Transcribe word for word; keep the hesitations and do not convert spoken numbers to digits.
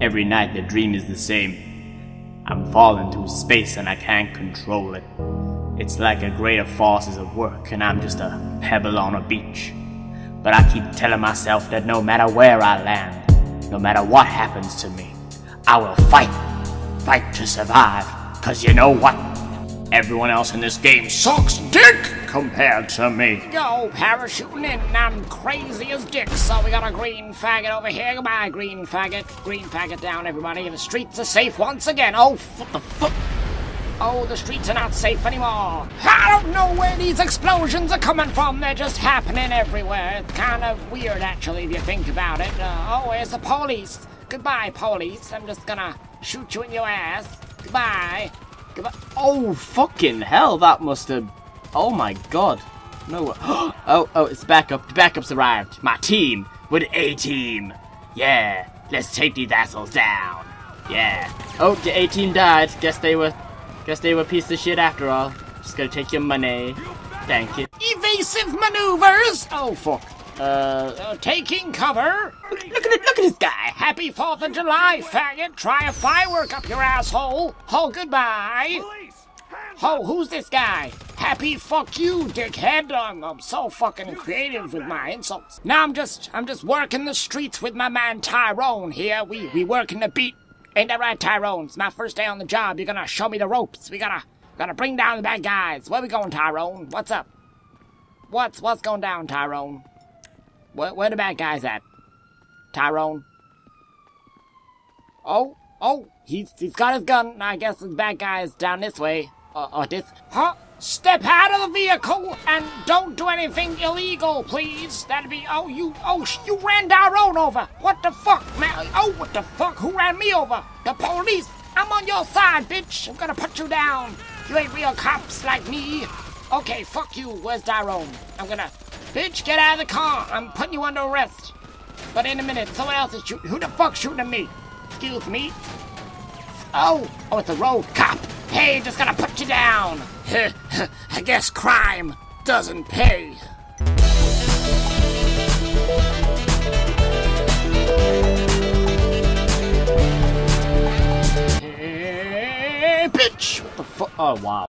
Every night the dream is the same. I'm falling through space and I can't control it. It's like a greater force is at work and I'm just a pebble on a beach. But I keep telling myself that no matter where I land, no matter what happens to me, I will fight, fight to survive, cause you know what? Everyone else in this game sucks dick compared to me. Go parachuting in, I'm crazy as dick, so we got a green faggot over here. Goodbye, green faggot. Green faggot down, everybody. The streets are safe once again. Oh, what the fuck? Oh, the streets are not safe anymore. I don't know where these explosions are coming from. They're just happening everywhere. It's kind of weird, actually, if you think about it. Uh, oh, where's the police? Goodbye, police. I'm just gonna shoot you in your ass. Goodbye. Goodbye. Oh, fucking hell. That must have... Oh, my God. No. Oh, oh, it's the backup. The backup's arrived. My team. With A-team. Yeah. Let's take these assholes down. Yeah. Oh, the A-team died. Guess they were... Guess they were a piece of shit after all. Just gonna take your money. Thank you. Evasive maneuvers! Oh, fuck. Uh, uh, taking cover. Look, look at it, look at this guy. Happy fourth of July, faggot. Try a firework up your asshole. Oh, goodbye. Police, oh, who's this guy? Happy fuck you, dickhead. I'm, I'm so fucking creative with my insults. Now I'm just, I'm just working the streets with my man Tyrone here. We, we working the beat. Ain't that right, Tyrone? It's my first day on the job. You're gonna show me the ropes. We gotta, gotta bring down the bad guys. Where we going, Tyrone? What's up? What's, what's going down, Tyrone? Where, where the bad guys at, Tyrone? Oh, oh, he's, he's got his gun. I guess the bad guy's down this way, or, or this. Huh? Step out of the vehicle and don't do anything illegal, please. That'd be, oh, you, oh, you ran Tyrone over. What the fuck, man? Oh, what the fuck? Who ran me over? The police. I'm on your side, bitch. I'm gonna put you down. You ain't real cops like me. Okay, fuck you. Where's Tyrone? I'm gonna, bitch, get out of the car. I'm putting you under arrest. But in a minute, someone else is shooting. Who the fuck's shooting at me? Excuse me? Oh, oh, it's a road cop. Hey, just gonna put you down. I guess crime doesn't pay. Hey, bitch! What the fuck? Oh, wow.